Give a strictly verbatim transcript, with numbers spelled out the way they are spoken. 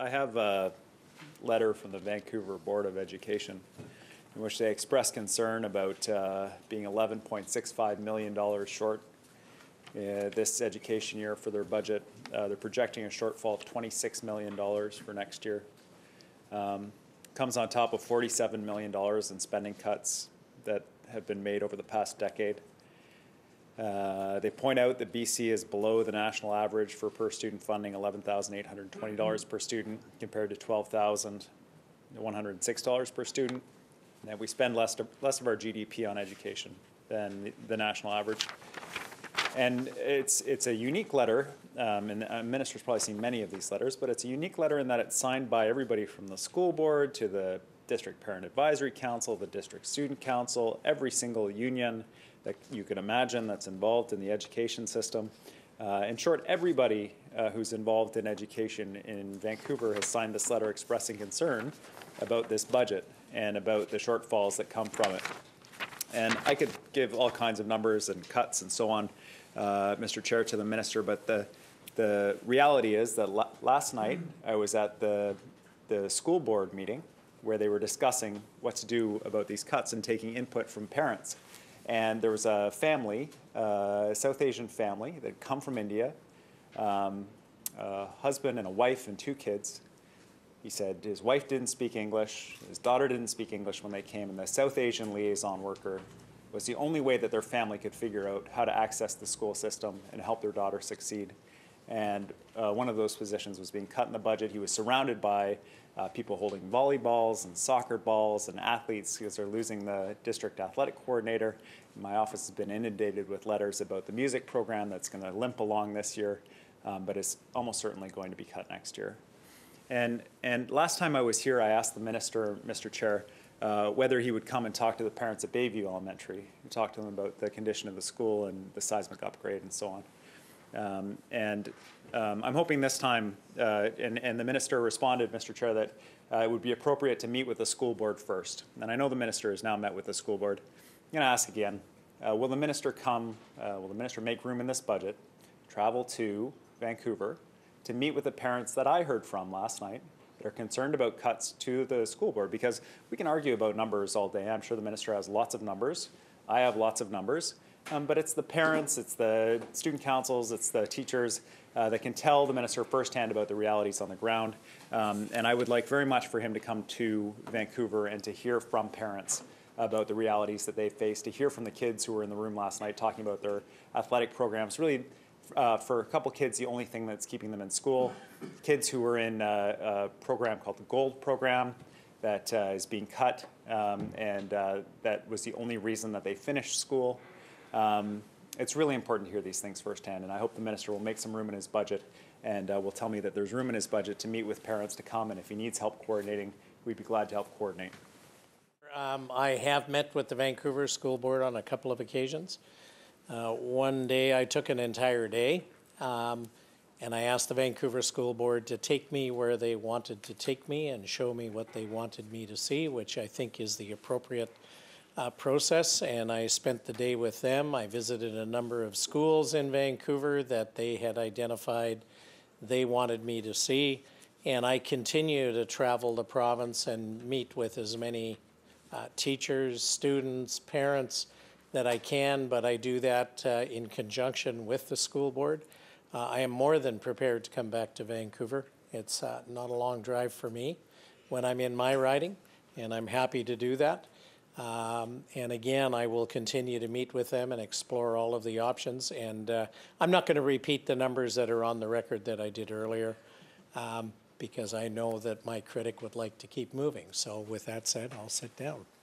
I have a letter from the Vancouver Board of Education in which they expressed concern about uh, being eleven point six five million dollars short uh, this education year for their budget. Uh, they're projecting a shortfall of twenty-six million dollars for next year. Um, comes on top of forty-seven million dollars in spending cuts that have been made over the past decade. Uh, they point out that B C is below the national average for per student funding, eleven thousand eight hundred twenty dollars per student compared to twelve thousand one hundred six dollars per student. And that we spend less, to, less of our G D P on education than the, the national average. And it's, it's a unique letter, um, and the minister's probably seen many of these letters, but it's a unique letter in that it's signed by everybody from the school board to the District Parent Advisory Council, the District Student Council, every single union that you can imagine that's involved in the education system. Uh, in short, everybody uh, who's involved in education in Vancouver has signed this letter expressing concern about this budget and about the shortfalls that come from it. And I could give all kinds of numbers and cuts and so on, uh, Mister Chair, to the minister, but the, the reality is that la last night I was at the, the school board meeting where they were discussing what to do about these cuts and taking input from parents. And there was a family, uh, a South Asian family that had come from India, um, a husband and a wife and two kids. He said his wife didn't speak English, his daughter didn't speak English when they came, and the South Asian liaison worker was the only way that their family could figure out how to access the school system and help their daughter succeed. And uh, one of those positions was being cut in the budget. He was surrounded by Uh, people holding volleyballs and soccer balls and athletes because they're losing the district athletic coordinator. My office has been inundated with letters about the music program that's going to limp along this year, um, but it's almost certainly going to be cut next year. And, and last time I was here, I asked the minister, Mister Chair, uh, whether he would come and talk to the parents at Bayview Elementary and talk to them about the condition of the school and the seismic upgrade and so on. Um, and um, I'm hoping this time, uh, and, and the minister responded, Mister Chair, that uh, it would be appropriate to meet with the school board first. And I know the minister has now met with the school board. I'm going to ask again, uh, will the minister come, uh, will the minister make room in this budget, travel to Vancouver to meet with the parents that I heard from last night that are concerned about cuts to the school board? Because we can argue about numbers all day. I'm sure the minister has lots of numbers. I have lots of numbers. Um, but it's the parents, it's the student councils, it's the teachers uh, that can tell the minister firsthand about the realities on the ground. Um, and I would like very much for him to come to Vancouver and to hear from parents about the realities that they face, to hear from the kids who were in the room last night talking about their athletic programs. Really, uh, for a couple kids, the only thing that's keeping them in school, kids who were in a, a program called the Gold program that uh, is being cut, um, and uh, that was the only reason that they finished school. Um, it's really important to hear these things firsthand, and I hope the minister will make some room in his budget and uh, will tell me that there's room in his budget to meet with parents to come, and if he needs help coordinating, we'd be glad to help coordinate. Um, I have met with the Vancouver School Board on a couple of occasions. Uh, one day I took an entire day, um, and I asked the Vancouver School Board to take me where they wanted to take me and show me what they wanted me to see, which I think is the appropriate Uh, process, and I spent the day with them. I visited a number of schools in Vancouver that they had identified they wanted me to see, and I continue to travel the province and meet with as many uh, teachers, students, parents that I can, but I do that uh, in conjunction with the school board. Uh, I am more than prepared to come back to Vancouver. It's uh, not a long drive for me when I'm in my riding, and I'm happy to do that. Um, and again, I will continue to meet with them and explore all of the options. And uh, I'm not going to repeat the numbers that are on the record that I did earlier, um, because I know that my critic would like to keep moving. So with that said, I'll sit down.